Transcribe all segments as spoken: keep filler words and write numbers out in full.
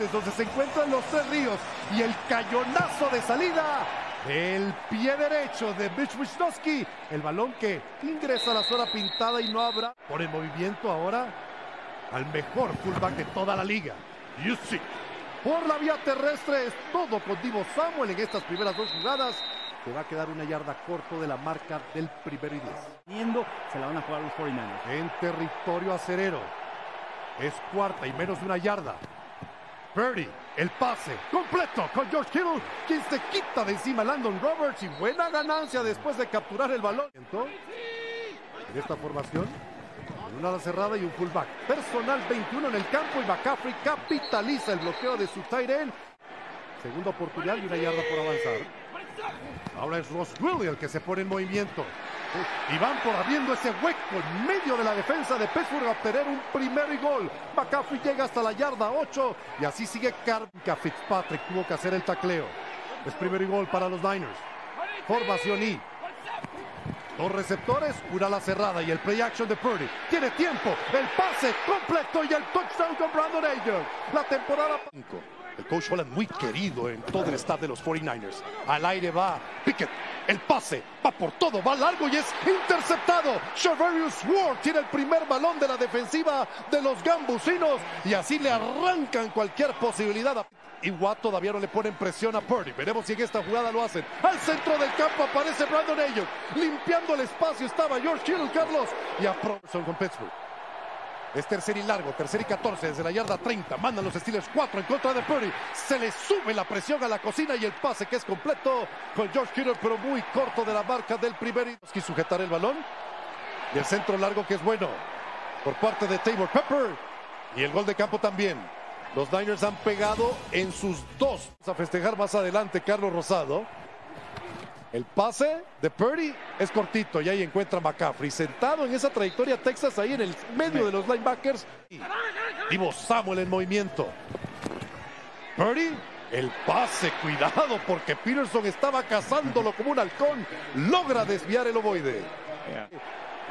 Montes, donde se encuentran los tres ríos, y el cañonazo de salida del pie derecho de Wisnowski, el balón que ingresa a la zona pintada y no habrá. Por el movimiento ahora al mejor fullback de toda la liga, Yusik. Por la vía terrestre es todo con Deebo Samuel en estas primeras dos jugadas. Se va a quedar una yarda corto de la marca del primero y diez. Se la van a jugar los cuarenta y nueve. En territorio acerero. Es cuarta y menos de una yarda. Purdy, el pase completo con George Kittle, quien se quita de encima Landon Roberts, y buena ganancia después de capturar el balón. En esta formación, una ala cerrada y un fullback. Personal veintiuno en el campo, y McCaffrey capitaliza el bloqueo de su tight end. Segunda oportunidad y una yarda por avanzar. Ahora es Ross Williams que se pone en movimiento. Y van por abriendo ese hueco en medio de la defensa de Pittsburgh a obtener un primero y gol. McCaffrey llega hasta la yarda ocho y así sigue Karnka Fitzpatrick. Tuvo que hacer el tacleo. Es primero y gol para los Niners. Formación I. Dos receptores, una ala cerrada y el play action de Purdy. Tiene tiempo, el pase completo y el touchdown con Brandon Ayer. La temporada... El coach Holland muy querido en todo el staff de los cuarenta y nueve ers. Al aire va Pickett. El pase va por todo, va largo y es interceptado. Charvarius Ward tiene el primer balón de la defensiva de los gambusinos. Y así le arrancan cualquier posibilidad. A... Y Watt todavía no le ponen presión a Purdy. Veremos si en esta jugada lo hacen. Al centro del campo aparece Brandon Ayuk. Limpiando el espacio estaba George Hill, Carlos. Y a Proverson con Pittsburgh. Es tercer y largo, tercer y catorce desde la yarda treinta. Mandan los Steelers cuatro en contra de Purdy. Se le sube la presión a la cocina y el pase que es completo con George Kiner, pero muy corto de la marca del primer. Y sujetar el balón. Y el centro largo que es bueno por parte de Tabor Pepper. Y el gol de campo también. Los Niners han pegado en sus dos. Vamos a festejar más adelante, Carlos Rosado. El pase de Purdy es cortito y ahí encuentra McCaffrey. Sentado en esa trayectoria Texas, ahí en el medio de los linebackers. Deebo Samuel en movimiento. Purdy, el pase, cuidado porque Peterson estaba cazándolo como un halcón. Logra desviar el ovoide. Yeah.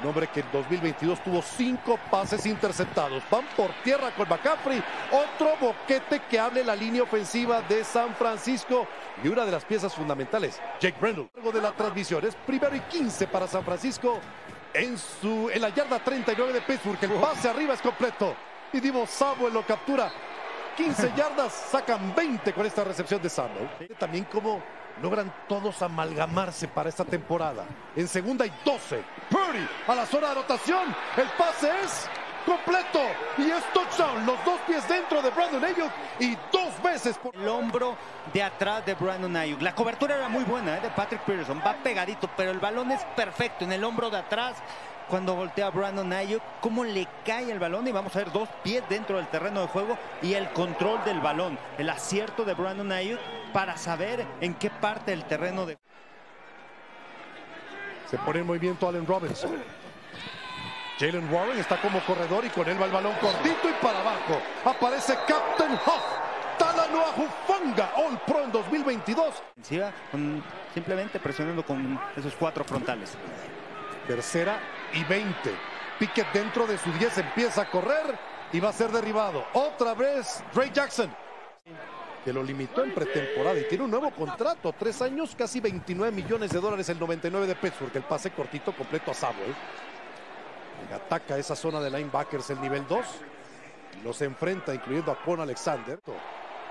Un hombre que en dos mil veintidós tuvo cinco pases interceptados. Van por tierra con McCaffrey. Otro boquete que abre la línea ofensiva de San Francisco. Y una de las piezas fundamentales, Jake Brendel. Luego de la transmisión es primero y quince para San Francisco. En, su, en la yarda treinta y nueve de Pittsburgh. El pase arriba es completo. Y Deebo Samuel lo captura. quince yardas, sacan veinte con esta recepción de Samuel. También como... Logran todos amalgamarse para esta temporada. En segunda y doce. Purdy a la zona de anotación. El pase es completo. Y es touchdown. Los dos pies dentro de Brandon Ayuk. Y dos veces por el hombro de atrás de Brandon Ayuk. La cobertura era muy buena ¿eh? de Patrick Peterson. Va pegadito, pero el balón es perfecto. En el hombro de atrás, cuando voltea Brandon Ayuk, cómo le cae el balón. Y vamos a ver dos pies dentro del terreno de juego. Y el control del balón. El acierto de Brandon Ayuk. Para saber en qué parte del terreno de... Se pone en movimiento Allen Robinson. Jalen Warren está como corredor y con él va el balón cortito y para abajo. Aparece Captain Huff. Talanoa Hufanga, All Pro en dos mil veintidós. Con, simplemente presionando con esos cuatro frontales. Tercera y veinte. Pickett dentro de su diez empieza a correr y va a ser derribado. Otra vez Dre Jackson. Que lo limitó en pretemporada y tiene un nuevo contrato, tres años, casi veintinueve millones de dólares, el noventa y nueve de Pittsburgh. El pase cortito completo a Samuel. Ataca esa zona de linebackers, el nivel dos. Los enfrenta, incluyendo a Kwon Alexander.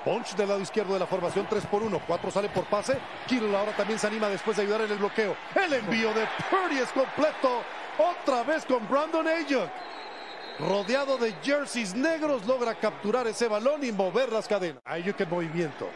Punch del lado izquierdo de la formación, tres por uno. cuatro sale por pase. Kittle ahora también se anima después de ayudar en el bloqueo. El envío de Purdy es completo. Otra vez con Brandon Ayuk. Rodeado de jerseys negros, logra capturar ese balón y mover las cadenas. Ayuk en movimiento.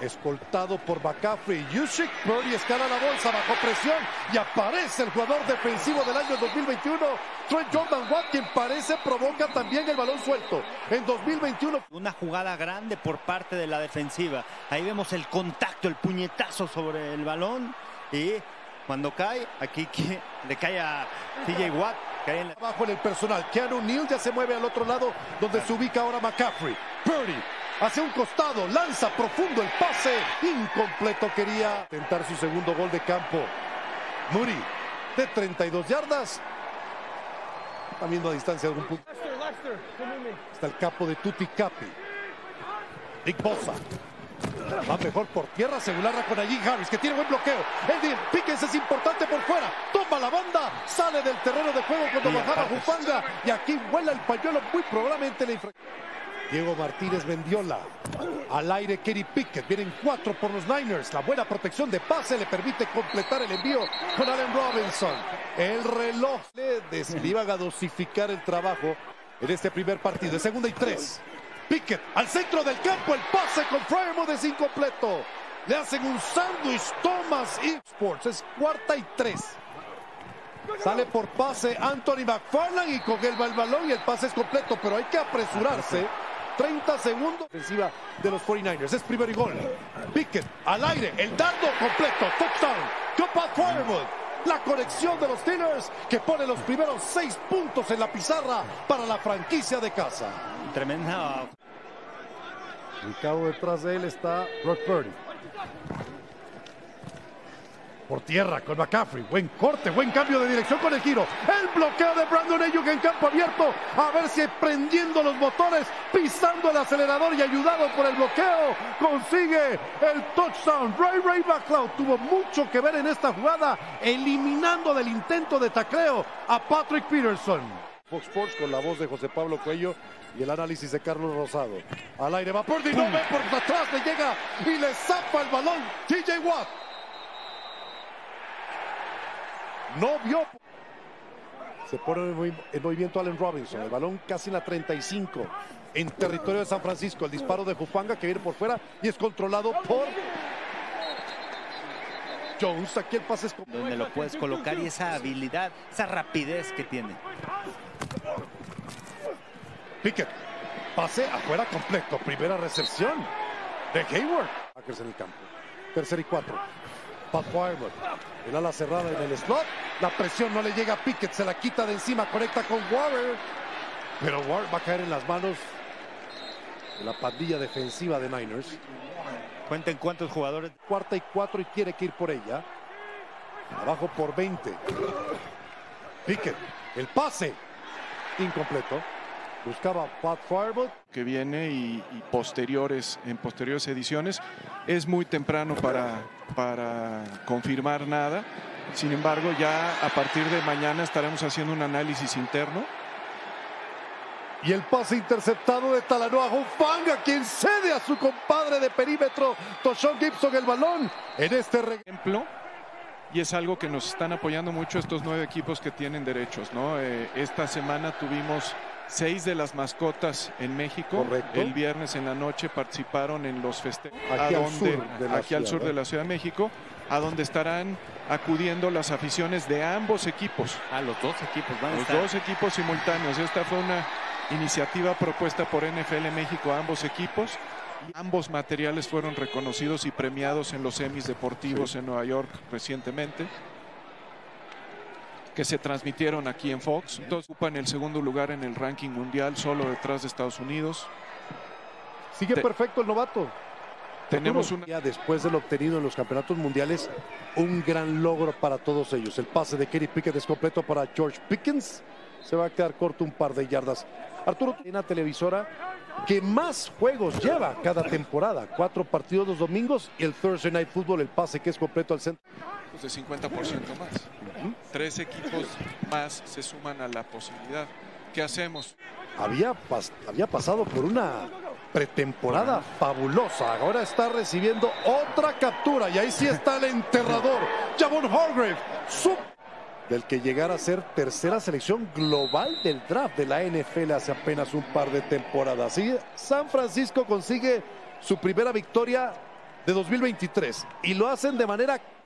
Escoltado por McCaffrey y Yusik. Purdy escala la bolsa bajo presión y aparece el jugador defensivo del año dos mil veintiuno, Trent Jordan Watt, quien parece provoca también el balón suelto en dos mil veintiuno. Una jugada grande por parte de la defensiva. Ahí vemos el contacto, el puñetazo sobre el balón. Y cuando cae, aquí le cae a T J Watt. Abajo en el personal, Keanu Neil ya se mueve al otro lado, donde se ubica ahora McCaffrey. Purdy hacia un costado, lanza profundo el pase, incompleto, quería tentar su segundo gol de campo. Murray, de treinta y dos yardas, está viendo a distancia de algún punto. Está el capo de Tutti Capi. Nick Bosa. Va mejor por tierra, se gularra con allí Harris, que tiene buen bloqueo. El Pickens es importante por fuera. Toma la banda, sale del terreno de juego cuando bajaba Hufanga. Y aquí vuela el pañuelo muy probablemente la infracción. Diego Martínez Mendiola. Al aire Kenny Pickett. Vienen cuatro por los Niners. La buena protección de pase le permite completar el envío con Allen Robinson. El reloj le desliga a dosificar el trabajo en este primer partido. De segunda y tres. Pickett al centro del campo. El pase con Firewood es incompleto. Le hacen un sándwich. Thomas Sports. Es cuarta y tres. Sale por pase Anthony McFarland y con él va el balón y el pase es completo. Pero hay que apresurarse. treinta segundos. Ofensiva de los cuarenta y nueve ers. Es primer y gol. Pickett al aire. El dardo completo. Touchdown. Copa Firewood. La conexión de los Steelers que pone los primeros seis puntos en la pizarra para la franquicia de casa. Tremenda. El cabo detrás de él está Brock Purdy. Por tierra con McCaffrey. Buen corte, buen cambio de dirección con el giro. El bloqueo de Brandon Ayuk en campo abierto. A ver si prendiendo los motores, pisando el acelerador y ayudado por el bloqueo, consigue el touchdown. Ray Ray McCloud tuvo mucho que ver en esta jugada, eliminando del intento de tacleo a Patrick Peterson. Fox Sports con la voz de José Pablo Cuello y el análisis de Carlos Rosado. Al aire va Purdy, no ve por atrás, le llega y le zapa el balón. T J Watt. No vio. Se pone en movimiento Allen Robinson. El balón casi en la treinta y cinco. En territorio de San Francisco. El disparo de Hufanga que viene por fuera. Y es controlado por Jones. Aquí el pase es... donde lo puedes colocar y esa habilidad, esa rapidez que tiene. Pickett. Pase afuera completo. Primera recepción de Hayward. Packers en el campo. Tercer y cuatro. Pat Firewood, el ala cerrada en el slot, la presión no le llega a Pickett, se la quita de encima, conecta con Ward, pero Ward va a caer en las manos de la pandilla defensiva de Niners. Cuenten cuántos jugadores. Cuarta y cuatro y tiene que ir por ella. Abajo por veinte. Pickett, el pase incompleto. Buscaba Pat Firewood. Que viene y, y posteriores, en posteriores ediciones. Es muy temprano para, para confirmar nada. Sin embargo, ya a partir de mañana estaremos haciendo un análisis interno. Y el pase interceptado de Talanoa Hufanga, quien cede a su compadre de perímetro, Toshon Gibson, el balón. En este ejemplo. Y es algo que nos están apoyando mucho estos nueve equipos que tienen derechos, ¿no? Eh, esta semana tuvimos... seis de las mascotas en México. Correcto. El viernes en la noche participaron en los festejos aquí, a donde, al, sur aquí ciudad, al sur de la Ciudad de México, a donde estarán acudiendo las aficiones de ambos equipos. A los dos equipos van a los estar. Dos equipos simultáneos. Esta fue una iniciativa propuesta por N F L México a ambos equipos. Ambos materiales fueron reconocidos y premiados en los semis deportivos, sí, en Nueva York recientemente, que se transmitieron aquí en Fox. Entonces ocupan el segundo lugar en el ranking mundial, solo detrás de Estados Unidos. Sigue Te perfecto el novato. Tenemos una... después del obtenido en los campeonatos mundiales, un gran logro para todos ellos. El pase de Kenny Pickett es completo para George Pickens. Se va a quedar corto un par de yardas. Arturo, una televisora que más juegos lleva cada temporada. Cuatro partidos los domingos y el Thursday Night Football, el pase que es completo al centro. De cincuenta por ciento más. Tres equipos más se suman a la posibilidad. ¿Qué hacemos? Había, pas había pasado por una pretemporada fabulosa. Ahora está recibiendo otra captura. Y ahí sí está el enterrador. Javon Hargrave. Del que llegara a ser tercera selección global del draft de la N F L hace apenas un par de temporadas. Y San Francisco consigue su primera victoria de dos mil veintitrés. Y lo hacen de manera